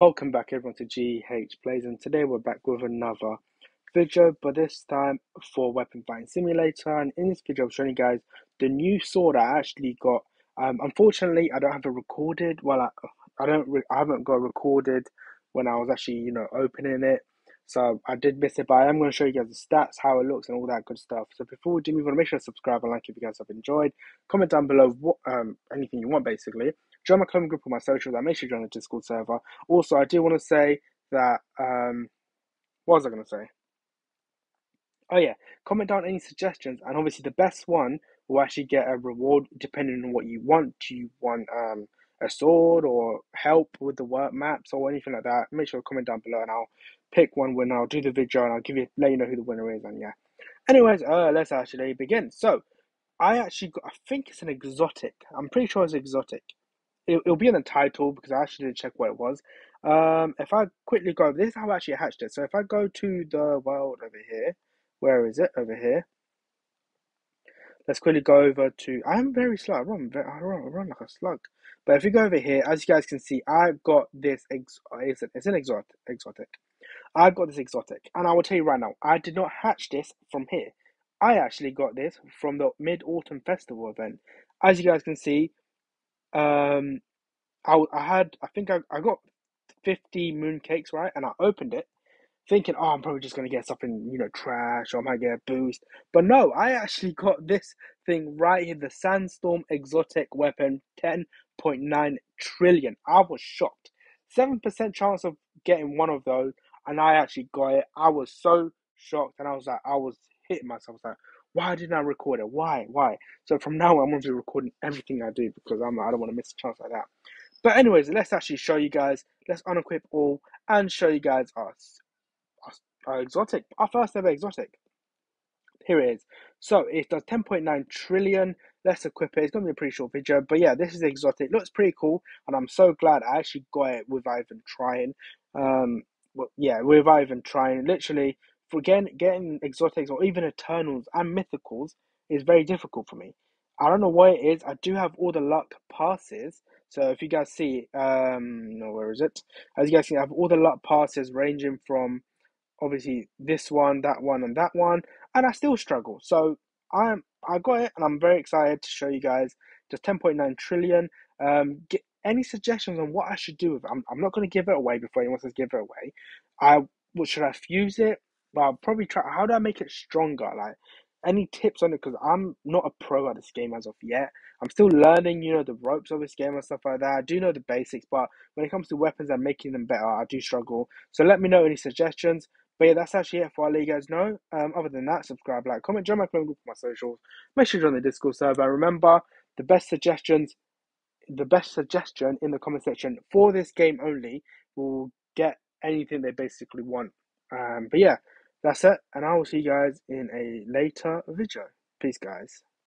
Welcome back everyone to GH Plays, and today we're back with another video, but this time for Weapon Fighting Simulator. And in this video I'm showing you guys the new sword I actually got. Unfortunately I don't have it recorded. Well, I haven't got recorded when I was actually, you know, opening it, so I did miss it, but I am going to show you guys the stats, how it looks and all that good stuff. So before we do, we want to make sure to subscribe and like if you guys have enjoyed. Comment down below what anything you want, basically. Join my comment group on my socials. I make sure you join the Discord server. Also, I do want to say that, what was I going to say? Oh yeah, comment down any suggestions, and obviously the best one will actually get a reward depending on what you want. Do you want a sword or help with the work maps or anything like that? Make sure to comment down below and I'll pick one when I'll do the video, and I'll give you, let you know who the winner is. And yeah, anyways, let's actually begin. So I actually got, I think it's an exotic. I'm pretty sure it's exotic. It'll be in the title because I actually didn't check what it was. If I quickly go, this is how I actually hatched it. So if I go to the world over here, where is it? Over here. Let's quickly go over to, I'm very slow. I run like a slug. But if you go over here, as you guys can see, I've got this, it's an exotic. I've got this exotic. And I will tell you right now, I did not hatch this from here. I actually got this from the Mid-Autumn festival event. As you guys can see, I got 50 mooncakes, right? And I opened it thinking, oh, I'm probably just going to get something, you know, trash, or I might get a boost. But no, I actually got this thing right here, the Sandstorm Exotic Weapon, 10.9 trillion. I was shocked. 7% chance of getting one of those, and I actually got it. I was so shocked, and I was like, I was hitting myself. I was like, why didn't I record it? Why? So from now on, I'm going to be recording everything I do because I don't want to miss a chance like that. But anyways, let's actually show you guys. Let's unequip all and show you guys our exotic. Our first ever exotic. Here it is. So it does 10.9 trillion. Let's equip it. It's going to be a pretty short video. But yeah, this is exotic. Looks pretty cool. And I'm so glad I actually got it without even trying. Literally, for getting exotics or even eternals and mythicals is very difficult for me. I don't know why it is. I do have all the luck passes. So if you guys see, where is it? As you guys see, I have all the luck passes ranging from obviously this one, that one, and that one, and I still struggle. So I got it, and I'm very excited to show you guys just 10.9 trillion. Get any suggestions on what I should do with it? I'm not going to give it away before anyone says give it away. Should I fuse it? But I'll probably try, how do I make it stronger? Like, any tips on it? Because I'm not a pro at this game as of yet. I'm still learning, you know, the ropes of this game and stuff like that. I do know the basics, but when it comes to weapons and making them better, I do struggle. So let me know any suggestions. But yeah, that's actually it for I'll let you guys know. Other than that, subscribe, like, comment, join my club group for my socials. Make sure you join the Discord server. Remember, the best suggestion in the comment section for this game only will get anything they basically want. But yeah. That's it, and I will see you guys in a later video. Peace, guys.